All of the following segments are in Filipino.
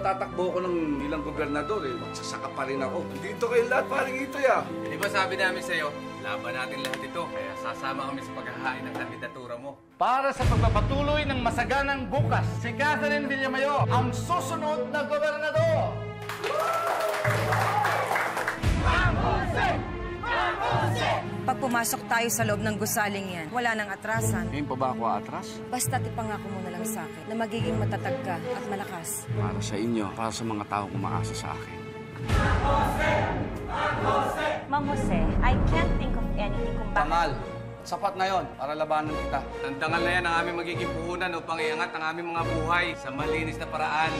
matatakbo ko ng ilang gobernador eh. Magsasaka pa rin ako. Dito kayo lahat, paring ito ya. Di ba sabi namin sa'yo, laban natin lahat ito. Kaya sasama kami sa paghahain ng kandidatura mo. Para sa pagpapatuloy ng masaganang bukas, si Catherine Villamayor, ang susunod na gobernador! Pag pumasok tayo sa loob ng gusaling yan, wala nang atrasan. Ngayon pa ba ako atras? Basta ipangako mo na lang sa akin na magiging matatag ka at malakas. Para sa inyo, para sa mga tao umaasa sa akin. Mang Jose, I can't think of anything kung bakit... Tangal! Sapat na yon para labanan kita. Ang tangal na yan ang aming magiging puhunan upang iangat ang aming mga buhay sa malinis na paraan.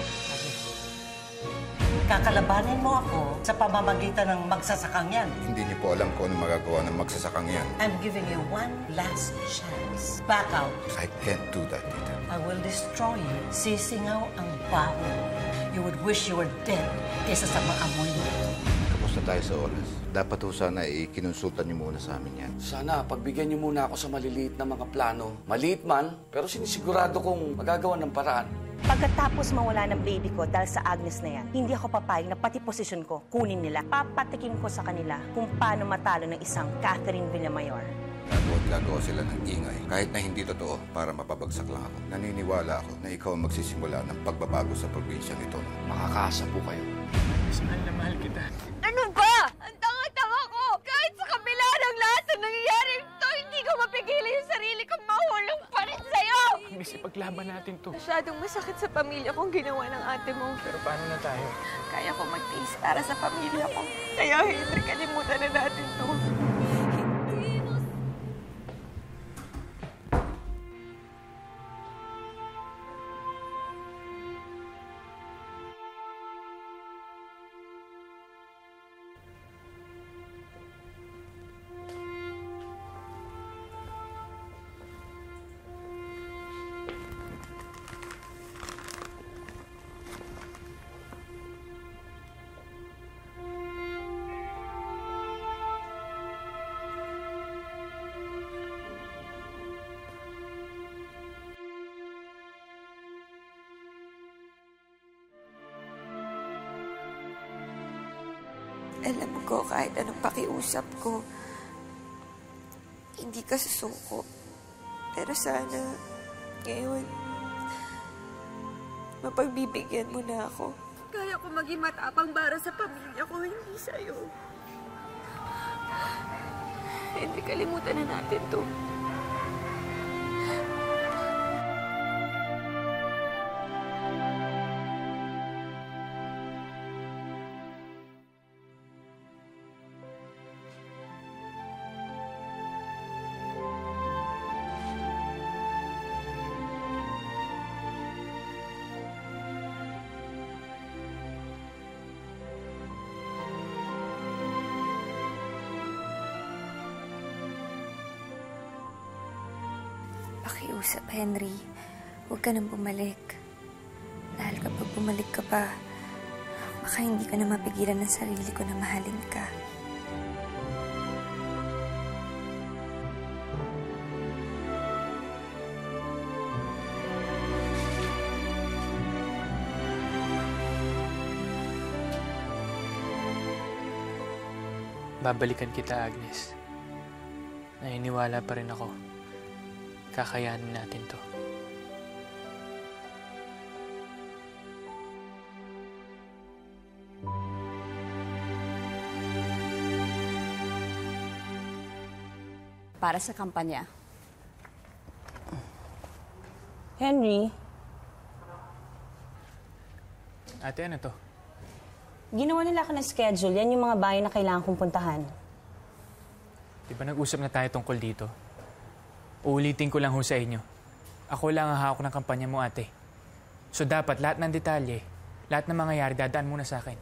Kakalabanin mo ako sa pamamagitan ng magsasakang yan. Hindi niyo po alam kung ano magagawa ng magsasakang yan. I'm giving you one last chance. Back out. I can't do that, Tita. I will destroy you. Sisingaw ang baho. You would wish you were dead kaysa sa maamoy mo. Tapos na tayo sa oras. Dapat po sana ikinonsultan niyo muna sa amin yan. Sana pagbigyan niyo muna ako sa maliliit na mga plano. Maliit man, pero sinisigurado kong magagawa ng paraan. Pagkatapos mawala ng baby ko dahil sa Agnes na yan, hindi ako papayag na pati posisyon ko kunin nila. Papatikim ko sa kanila kung paano matalo ng isang Catherine Villamayor. Gagawa sila ng ingay, kahit na hindi totoo, para mapabagsak lang ako. Naniniwala ako na ikaw ang magsisimula ng pagbabago sa probinsyang ito. Makakaasa po kayo. Mas mahal na mahal kita. Ano ba? Ang tanga-tanga ko! Kahit sa kabila ng lahat na nangyayari ito, hindi ko mapigilan yung sarili kong mahulong pa rin sa'yo! Miss, ipaglaban natin to. Masyadong masakit sa pamilya kong ginawa ng ate mo. Pero paano na tayo? Kaya ko mag-tiis para sa pamilya ko. Kaya, Henry, kalimutan na natin to. Alam ko, kahit anong pakiusap ko, hindi ka susuko. Pero sana, ngayon, mapagbibigyan mo na ako. Kaya ko maging matapang para sa pamilya ko, hindi sa'yo. Hindi, kalimutan na natin to. Pakiusap, Henry. Huwag ka nang bumalik. Dahil kapag bumalik ka pa, baka hindi ka na mapigilan ng sarili ko na mahalin ka. Babalikan kita, Agnes. Naniniwala pa rin ako. Kakayanin natin to. Para sa kampanya. Henry? Ate, ano to? Ginawa nila ako ng schedule. Yan yung mga bayan na kailangan kong puntahan. Di ba nag-usap na tayo tungkol dito? Uulitin ko lang ho sa inyo. Ako lang ang hawak ng kampanya mo, ate. So dapat lahat ng detalye, lahat ng mangyayari, dadaan muna sa akin.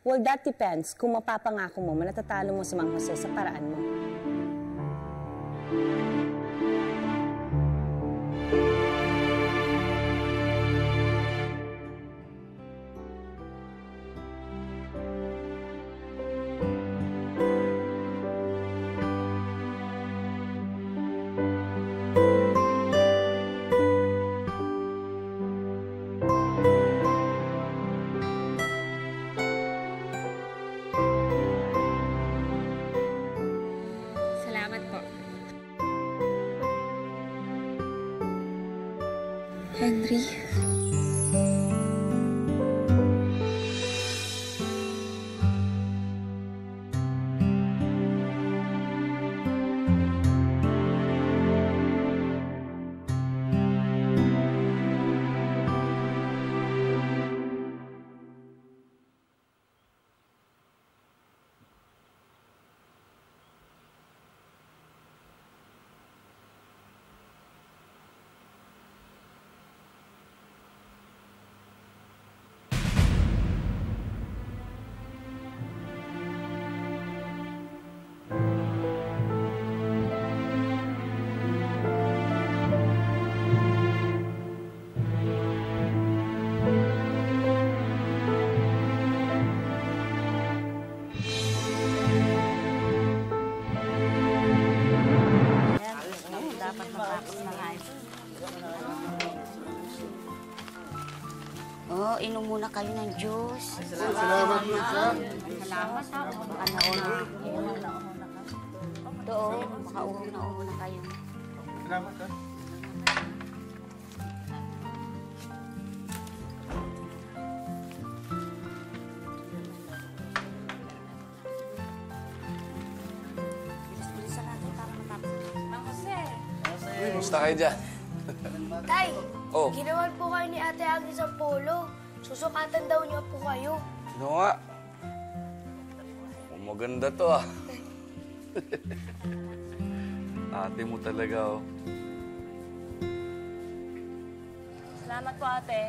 Well, that depends kung mapapangako mo, manatatalo mo si Mang Jose sa paraan mo. Henry. Inom muna kayo ng juice. Salamat po, sir. Salamat po. Makauhaw na kayo. Salamat, sir. Gusto kayo dyan. Tay, ginawan po kayo ni Ate Agnes ang polo. Susukatan daw niyo po kayo. Ano nga? Maganda to ah. Ate mo talaga oh. Salamat po ate.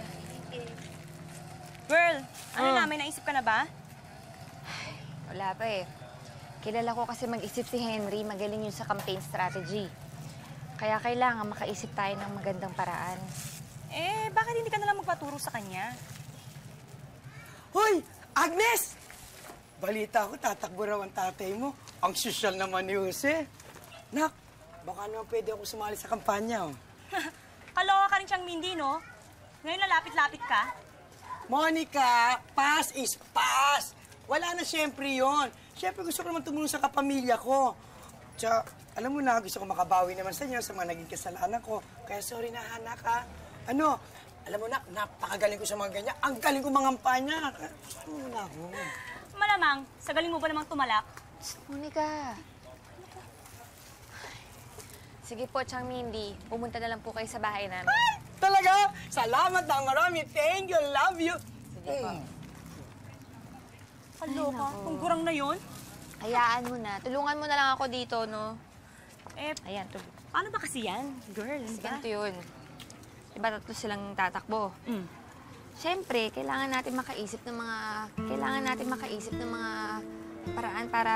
Thank you. Girl, ano na? May naisip ka na ba? Ay, wala pa eh. Kilala ko kasi mag-isip si Henry. Magaling yun sa campaign strategy. Kaya kailangan makaisip tayo ng magandang paraan. Eh, bakit hindi ka nalang magpaturo sa kanya? Hoy! Agnes! Balita ko, tatakbo raw ang tatay mo. Ang sosyal naman ni Jose. Nak, baka naman pwede ako sumali sa kampanya. Kaloka ka rin siyang Mindy, no? Ngayon lalapit-lapit ka. Monica, pass is pass! Wala na siyempre yon. Siyempre gusto ko naman tumulong sa kapamilya ko. Tsaka, alam mo na, gusto ko makabawi naman sa inyo sa mga naging kasalanan ko. Kaya sorry na, anak, ha? Ano? Alam mo na, napakagaling ko sa mga ganyan. Ang galing ko mangampanya. Saan mo na ako? Malamang, sa galing mo ba namang tumalak? Monica. Sige po, Chang Mindy. Pumunta na lang po kayo sa bahay namin. Ay, talaga? Salamat na marami. Thank you, love you. Sige po. Kaloka, kung kurang na yun? Hayaan mo na. Tulungan mo na lang ako dito, no? Eh, ayan, paano ba kasi yan, girl? Kasi ganito yun. Diba tatlo silang tatakbo? Mm. Siyempre, kailangan natin makaisip ng mga paraan para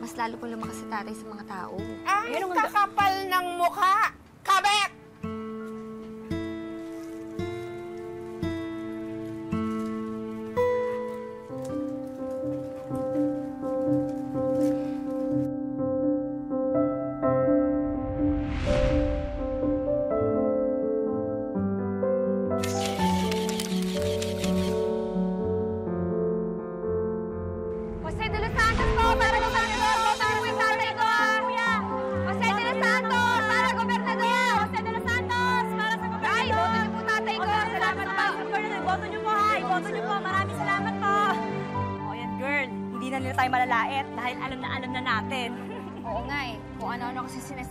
mas lalo pong lumakas sa tatay sa mga tao. Ang kakapal ng mukha! Kabek!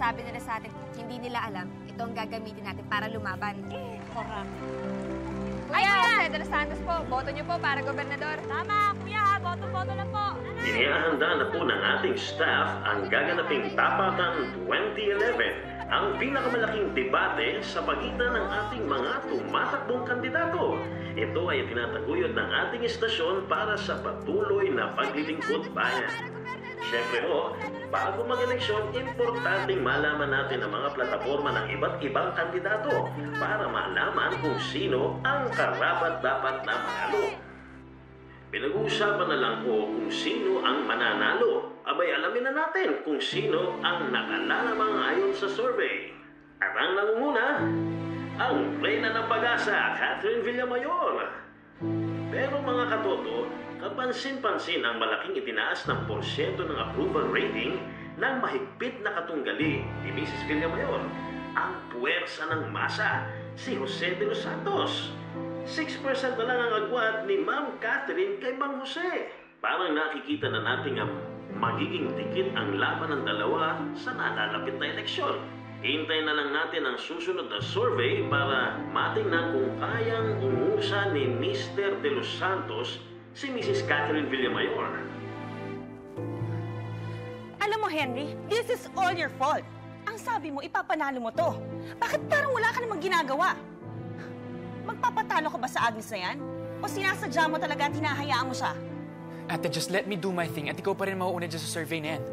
Sabi nila sa atin, hindi nila alam, ito ang gagamitin natin para lumaban. Correct. Ay, Jose de los Santos po, boto niyo po para gobernador. Tama, kuya, boto-boto lang po. Inihahanda na po ng ating staff ang gaganaping Tapatan 2011, ang pinakamalaking debate sa pagitan ng ating mga tumatakbong kandidato. Ito ay tinataguyod ng ating istasyon para sa patuloy na paglilingkod bayan. Siyempre ho, bago mag-eleksyon, importanteng malaman natin ang mga plataforma ng iba't ibang kandidato para malaman kung sino ang karapat-dapat na manalo. Pinag-uusapan na lang po kung sino ang mananalo. Abay, alamin na natin kung sino ang nakalamang ayon sa survey. At ang nangunguna, ang Reyna ng Pag-asa, Catherine Villamayor. Pero mga katoto, kapansin-pansin ang malaking itinaas ng porsyento ng approval rating ng mahigpit na katunggali ni Mrs. Villamayor, ang puwersa ng masa si Jose de los Santos. 6% na lang ang agwat ni Ma'am Catherine kay Mang Jose. Parang nakikita na natin ang magiging dikit ang laban ng dalawa sa nalalapit na eleksyon. Hintayin na lang natin ang susunod na survey para matingnan kung kayang umusa ni Mr. de los Santos si Mrs. Catherine Villamayor. Alam mo, Henry, this is all your fault. Ang sabi mo, ipapanalo mo to. Bakit parang wala ka namang ginagawa? Magpapatalo ka ba sa Agnes na yan? O sinasadya mo talaga at hinahayaan mo siya? Ate, just let me do my thing at ikaw pa rin mauuna dyan sa survey na yan.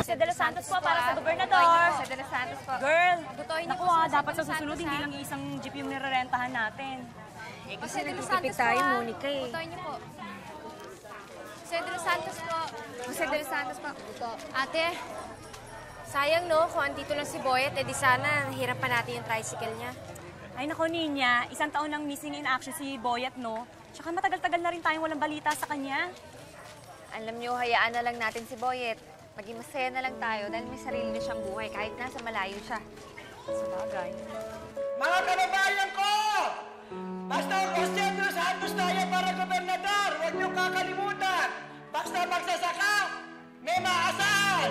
Jose de los Santos po para sa gobernador. Jose de los Santos po. Girl, naku ha, dapat sa susunod hindi lang isang jeep yung nirerentahan natin. Eh, kasi nagtitipid tayo, Monica eh. Butoy niyo po. Jose de los Santos po. Jose de los Santos po. Buto. Ate, sayang no, kung andito lang si Boyet, edi sana hirap pa natin yung tricycle niya. Ay nako, Ninya, isang taon lang missing in action si Boyet, no? Tsaka matagal-tagal na rin tayong walang balita sa kanya. Alam niyo, hayaan na lang natin si Boyet. Maging masaya na lang tayo dahil may sarili na siyang buhay kahit nasa malayo siya. Sabagay. Mga kababayan ko! Basta ang Jose de los Santos tayo para gobernador, huwag niyong kakalimutan. Basta magsasaka, may maasahan.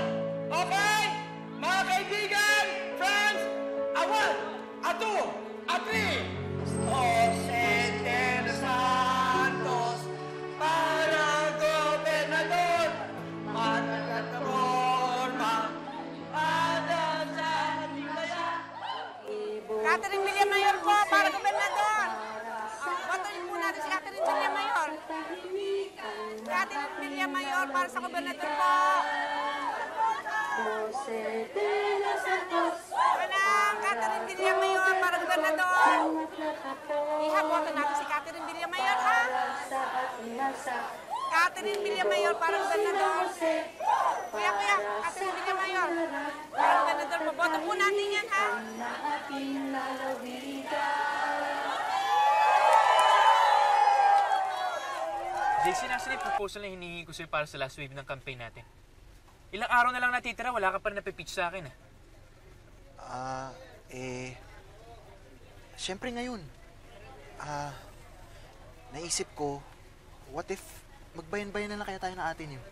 Okay? Mga kaibigan, friends, awan, ato, atri. Jose de los Santos para gobernador, managatronma, para sa Dibaya. Catherine Villamayor po para gobernador. Catherine Villamayor para sa gobernador po. Walang Catherine Villamayor para gobernador. Ihaboto natin si Catherine Villamayor, ha? Catherine Villamayor para gobernador. Kuya, kuya, Catherine Villamayor para gobernador po. Boto po natin yan, ha? Jaycee, nasa yung proposal na hinihingi ko sa'yo para sa last wave ng campaign natin. Ilang araw na lang natitira, wala ka pa rin napipitch sa akin, ha? Siyempre ngayon. Naisip ko, what if magbayan-bayan na lang kaya tayo na atin yun?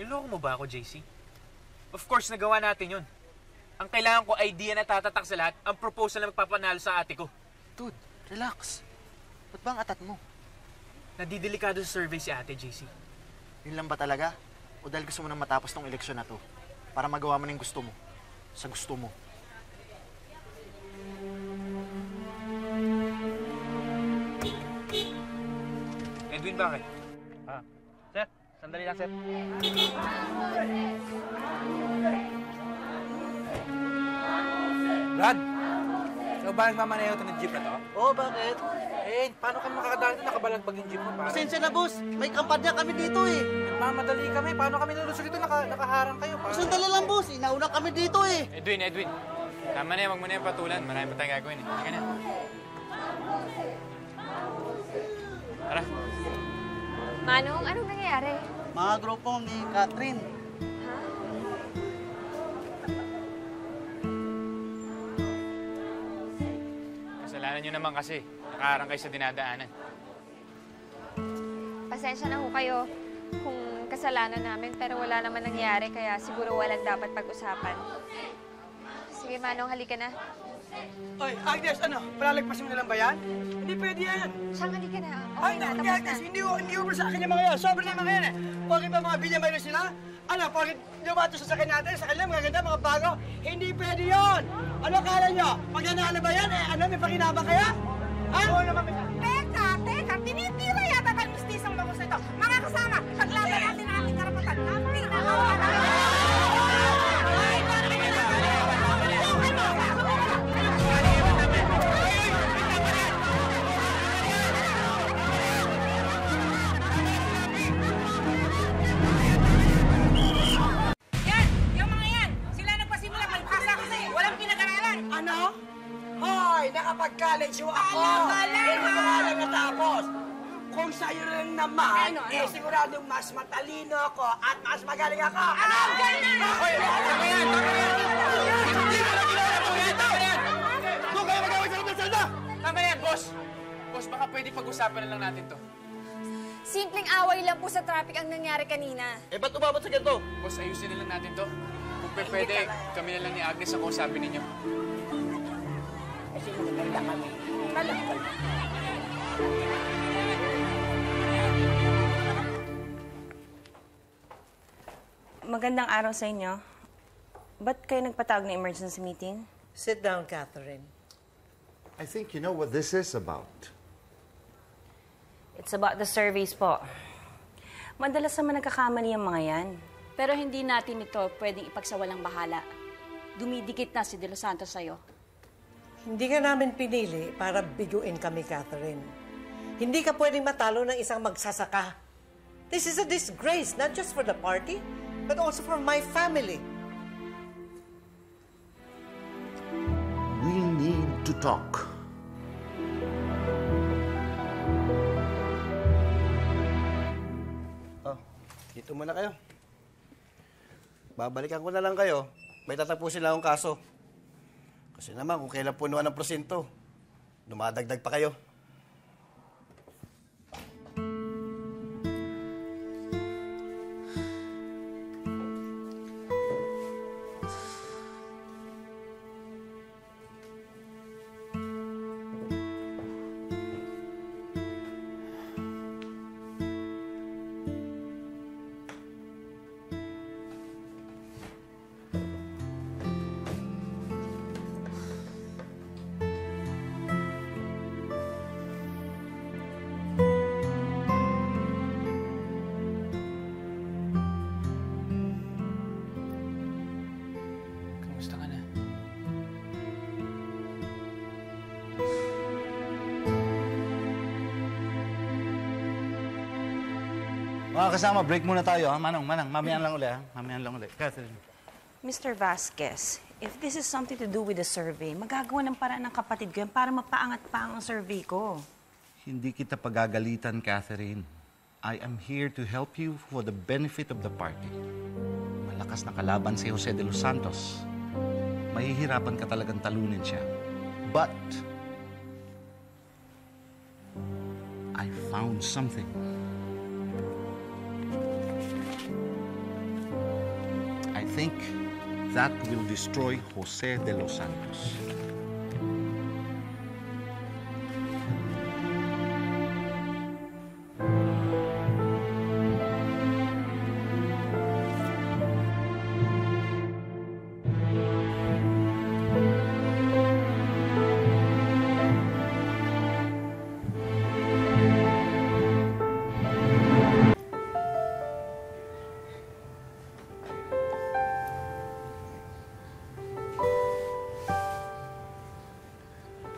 Niloko mo ba ako, Jaycee? Of course, nagawa natin yun. Ang kailangan ko, idea na tatatak sa lahat, ang proposal na magpapanalo sa ate ko. Dude, relax. Ba't ba ang atat mo? Nadidelikado sa survey si ate, Jaycee. Yun lang ba talaga? O dahil gusto mo nang matapos tong eleksyon na to? Para magawa mo ng gusto mo. Sa gusto mo. Edwin, bakit? Ah, sir, sandali lang, sir. Brad, ikaw ba nagmamaneho ito ng jeep na to? Oo, bakit? Eh, paano kami makakadaan ito? Nakabalagbag yung jeep mo, pare. Pasensya na, boss. May kampanya kami dito, eh. Nagmamadali kami. Paano kami nalusog dito? Nakaharang kayo, pare. Sandali lang, boss. Inauna kami dito, eh. Edwin. Tama na yan. Huwag mo na yung patulan. Marami pa tayong gagawin, eh. Teka na. Tara. Manong, anong nangyayari? Mga grupo ni Catherine. Kasalanan nyo naman kasi. Nakaharang kayo sa dinadaanan. Pasensya na ho kayo kung kasalanan namin, pero wala naman nangyari, kaya siguro walang dapat pag-usapan. Sige, Manong, halika na. Oy, Agnes, ano? Palalagpas mo na lang ba yan? Hindi pwede yan. Siyang halika na. Okay, ay, naku, Agnes, hindi mo sa akin yung mga yan. Sobrang naman yan eh. Bakit ba mga Villamayor sila? Ano, bakit lumato sa sakin natin? Sa kanila, mga ganda, mga bago. Hindi pwede yun. Ano kala nyo? Pag nanalo ba yan, eh, ano, may pakinaba kaya? Oo naman, may Teka, tinitira yata kayo mustisang bangus na ito. Mga kasama, paglaban natin ang ating karapatan. Kaming nakawala. Pag-college yung ako, hindi ko alam natapos. Kung sa'yo rin naman, ano, ano? Eh siguradong mas matalino ako at mas magaling ako. Ano? Galing! Ako yan! Ako yan! Hindi ko na ginagawa po yan! Tama yan! Doon kayo magawag sa kapal salda! Tama yan, boss! Boss, baka pwede pag-usapan na lang natin to. Simpleng away lang po sa traffic ang nangyari kanina. Eh, ba't umabot sa ganito? Boss, ayusin na lang natin to. Kung pwede, kami na lang ni Agnes ang kausapin ninyo. Kasi yung ganda kami. Malakal. Magandang araw sa inyo. Ba't kayo nagpatawag na emergency meeting? Sit down, Catherine. I think you know what this is about. It's about the surveys po. Madalas naman nagkakamali ang mga yan. Pero hindi natin ito pwedeng ipagsawalang bahala. Dumidikit na si De Los Santos sa'yo. Hindi ka namin pinili para biguin kami, Catherine. Hindi ka pwedeng matalo ng isang magsasaka. This is a disgrace, not just for the party, but also for my family. We need to talk. Dito muna kayo. Babalikan ko na lang kayo. May tatapusin lang akong kaso. Kasi naman, kung kailan punuan ng prosento, dumadagdag pa kayo. Mga kasama, break muna tayo, ha? Manong, mamayan lang ulit, ha? Mamayan lang ulit. Catherine. Mr. Vasquez, if this is something to do with the survey, magagawa ng paraan ng kapatid ko yan para mapaangat pa ang survey ko. Hindi kita pagagalitan, Catherine. I am here to help you for the benefit of the party. Malakas na kalaban si Jose de los Santos. Mahihirapan ka talagang talunin siya. But, I found something. I think that will destroy Jose de los Santos.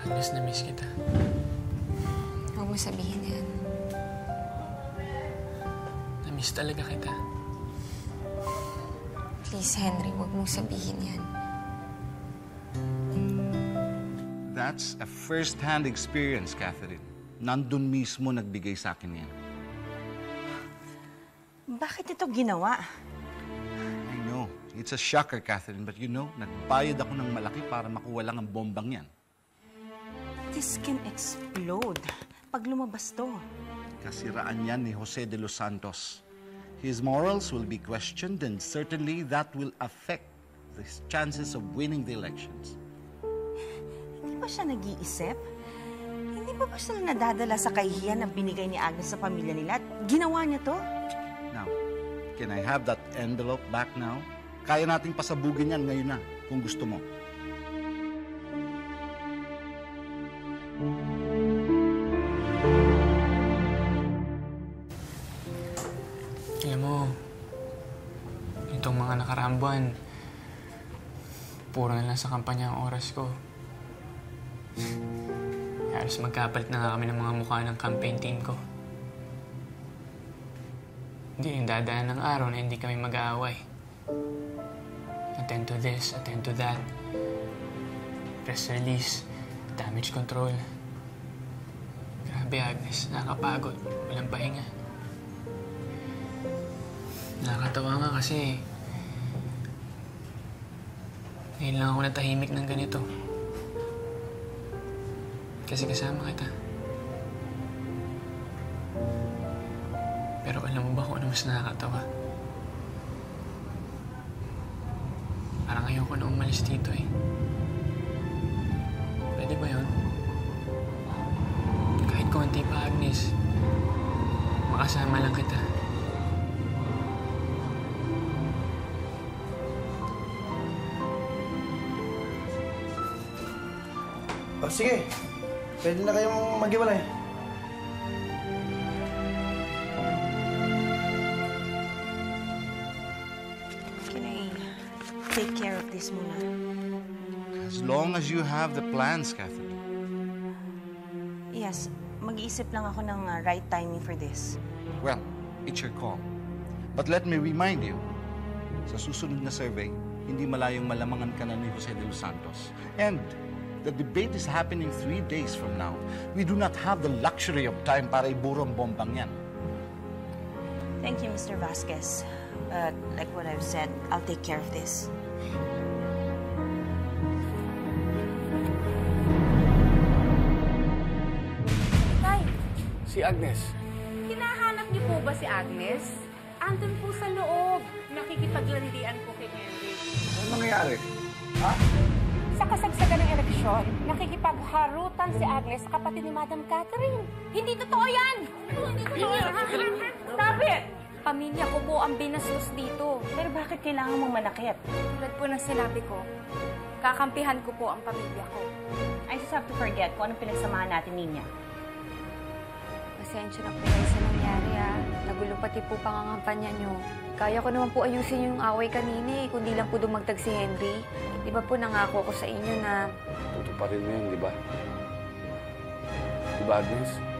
Agnes, na-miss kita. Huwag mo sabihin yan. Na-miss talaga kita. Please, Henry, huwag mong sabihin yan. That's a first-hand experience, Catherine. Nandun mismo nagbigay sa akin yan. Bakit ito ginawa? I know. It's a shocker, Catherine. But you know, nagbayad ako ng malaki para makuha lang ang bombang yan. This can explode pag lumabas to. Kasiraan yan ni Jose de los Santos. His morals will be questioned and certainly that will affect his chances of winning the elections. Hindi ba siya nag-iisip? Hindi ba sila nadadala sa kahihiyan na binigay ni Agnes sa pamilya nila? Ginawa niya to? Now, can I have that envelope back now? Kaya nating pasabugin yan ngayon na kung gusto mo. Alam mo, itong mga nakaraang buwan, puro na lang sa kampanya ang oras ko. Halos magkapalit na nga kami ng mga mukha ng campaign team ko. Hindi yung dadaan ng araw na hindi kami mag-aaway. Attend to this, attend to that. Press release. Damage control. Grabe, Agnes. Nakakapagod. Walang pahinga. Nakakatawa nga kasi... Ngayon lang ako natahimik ng ganito. Kasi kasama kita. Pero alam mo ba kung ano mas nakakatawa? Parang ayoko na umalis dito eh. Pwede ba yun? Kahit konti pa, Agnes. Makasama lang kita. Oh, sige. Pwede na kayong maghiwalay. Okay na, Ina. Take care of this muna. As long as you have the plans, Catherine. Yes. Mag-iisip lang ako ng right timing for this. Well, it's your call. But let me remind you, sa susunod na survey, hindi malayong malamangan ka na ni Jose de los Santos. And... the debate is happening 3 days from now. We do not have the luxury of time para iburong bombang yan. Thank you, Mr. Vasquez. But like what I've said, I'll take care of this. Tay! Si Agnes. Hinahanap niyo po ba si Agnes? Andun po sa loob. Nakikipaglandian po kay Henry. Ano nangyayari? Ha? Sa kasagsagan ng eleksyon, nakikipagharutan si Agnes sa kapatid ni Madam Catherine. Hindi totoo yan! Hindi totoo yan! Stop it! Pamilya ko po ang binastos dito. Pero bakit kailangan mong manakit? Tulad po ng sinabi ko, kakampihan ko po ang pamilya ko. I just have to forget kung anong pinagsamahan natin niya. Pasensya na po kayo sa nangyari, ah. Nagulo pati po pangangampanya niyo. Kaya ko naman po ayusin yung away kanina, kundi lang po dumagtag si Henry. Di ba po nangako ko sa inyo na... Tutuparin mo yan, di ba? Di ba, Agnes?